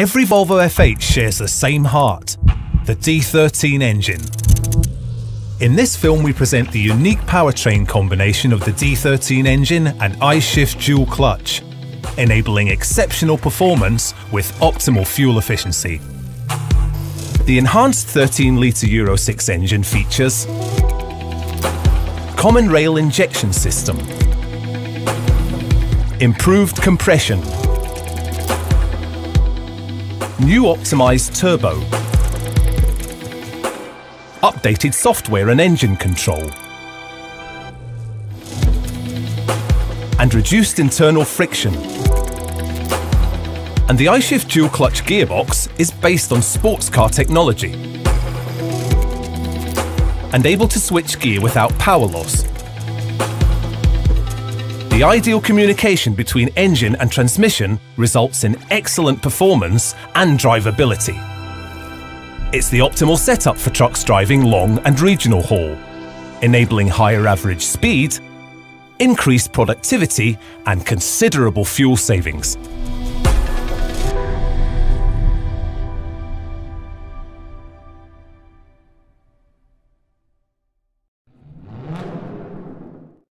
Every Volvo FH shares the same heart, the D13 engine. In this film, we present the unique powertrain combination of the D13 engine and I-Shift dual clutch, enabling exceptional performance with optimal fuel efficiency. The enhanced 13-litre Euro 6 engine features common rail injection system, improved compression, new optimized turbo, updated software and engine control, and reduced internal friction. And the I-Shift dual-clutch gearbox is based on sports car technology and able to switch gear without power loss. The ideal communication between engine and transmission results in excellent performance and drivability. It's the optimal setup for trucks driving long and regional haul, enabling higher average speed, increased productivity, and considerable fuel savings.